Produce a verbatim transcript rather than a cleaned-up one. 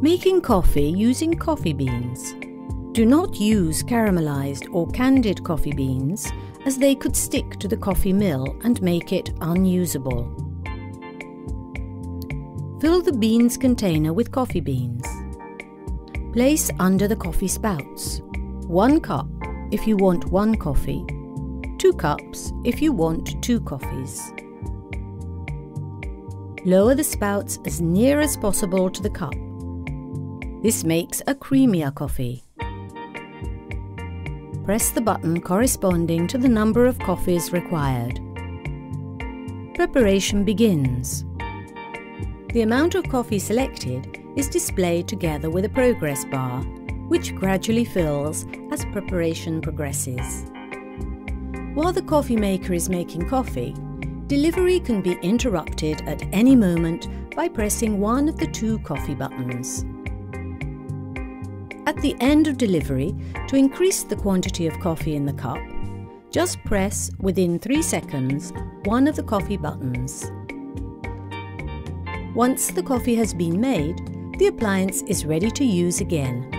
Making coffee using coffee beans. Do not use caramelized or candied coffee beans, as they could stick to the coffee mill and make it unusable. Fill the beans container with coffee beans. Place under the coffee spouts. One cup if you want one coffee, two cups if you want two coffees. Lower the spouts as near as possible to the cup. This makes a creamier coffee. Press the button corresponding to the number of coffees required. Preparation begins. The amount of coffee selected is displayed together with a progress bar, which gradually fills as preparation progresses. While the coffee maker is making coffee, delivery can be interrupted at any moment by pressing one of the two coffee buttons. At the end of delivery, to increase the quantity of coffee in the cup, just press, within three seconds, one of the coffee buttons. Once the coffee has been made, the appliance is ready to use again.